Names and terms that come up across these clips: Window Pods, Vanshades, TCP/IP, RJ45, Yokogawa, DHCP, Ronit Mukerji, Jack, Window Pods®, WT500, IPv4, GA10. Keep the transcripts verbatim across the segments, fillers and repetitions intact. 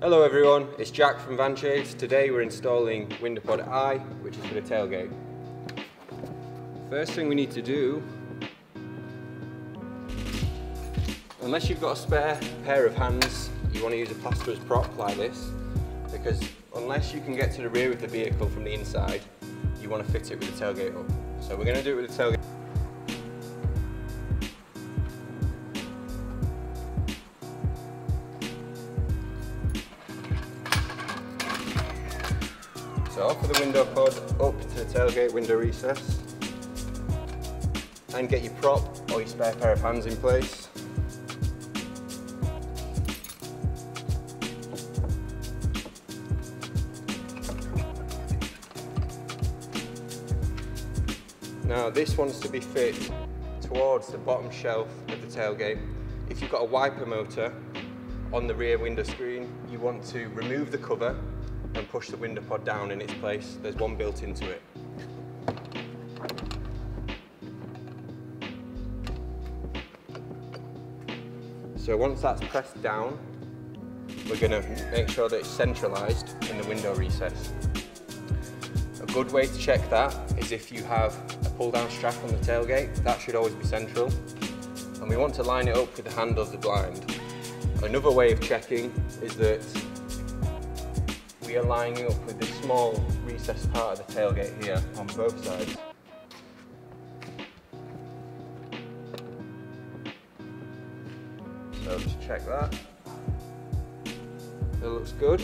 Hello everyone, it's Jack from Vanshades. Today we're installing Window Pod I, which is for the tailgate. First thing we need to do, unless you've got a spare pair of hands, you want to use a plasterer's prop like this, because unless you can get to the rear of the vehicle from the inside, you want to fit it with the tailgate up. So we're going to do it with the tailgate. So off of the window pod, up to the tailgate window recess, and get your prop or your spare pair of hands in place. Now this wants to be fit towards the bottom shelf of the tailgate. If you've got a wiper motor on the rear window screen, you want to remove the cover and push the window pod down in its place. There's one built into it. So once that's pressed down, we're going to make sure that it's centralised in the window recess. A good way to check that is if you have a pull-down strap on the tailgate. That should always be central. And we want to line it up with the handle of the blind. Another way of checking is that we are lining up with this small recessed part of the tailgate here on both sides. So just check that. That looks good.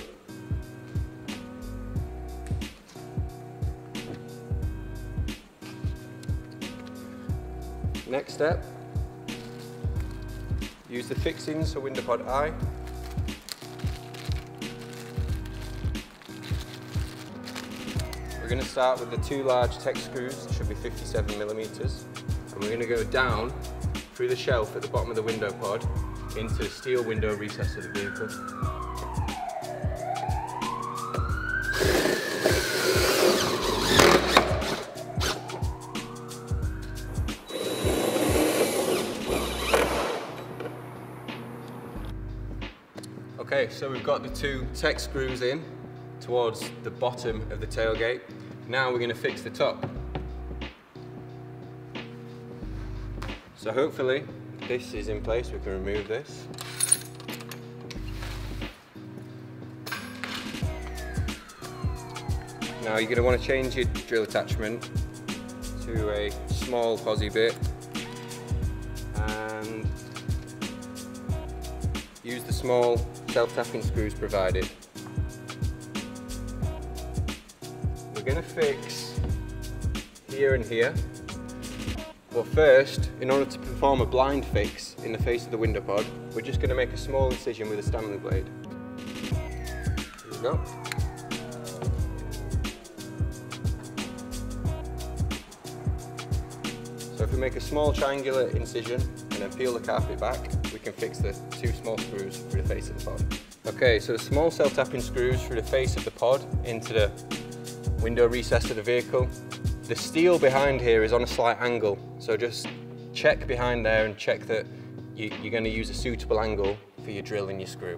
Next step, use the fixings for Window Pod I. We're going to start with the two large tech screws, should be fifty-seven millimeters, and we're going to go down through the shelf at the bottom of the window pod into the steel window recess of the vehicle. Okay, so we've got the two tech screws in towards the bottom of the tailgate. Now we're going to fix the top. So hopefully this is in place, we can remove this. Now you're going to want to change your drill attachment to a small posi bit and use the small self-tapping screws provided. We're going to fix here and here. Well, first, in order to perform a blind fix in the face of the window pod, we're just going to make a small incision with a Stanley blade. There we go. So if we make a small triangular incision and then peel the carpet back, we can fix the two small screws through the face of the pod. Okay, so the small self-tapping screws through the face of the pod into the window recess of the vehicle. The steel behind here is on a slight angle, so just check behind there and check that you, you're going to use a suitable angle for your drill and your screw.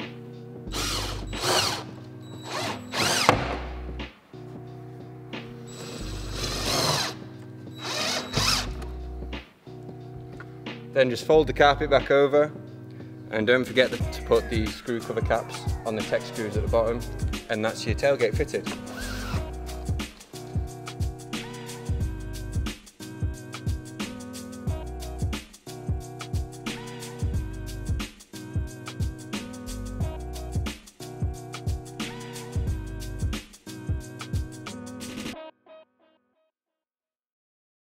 Then just fold the carpet back over, and don't forget to put the screw cover caps on the tech screws at the bottom, and that's your tailgate fitted.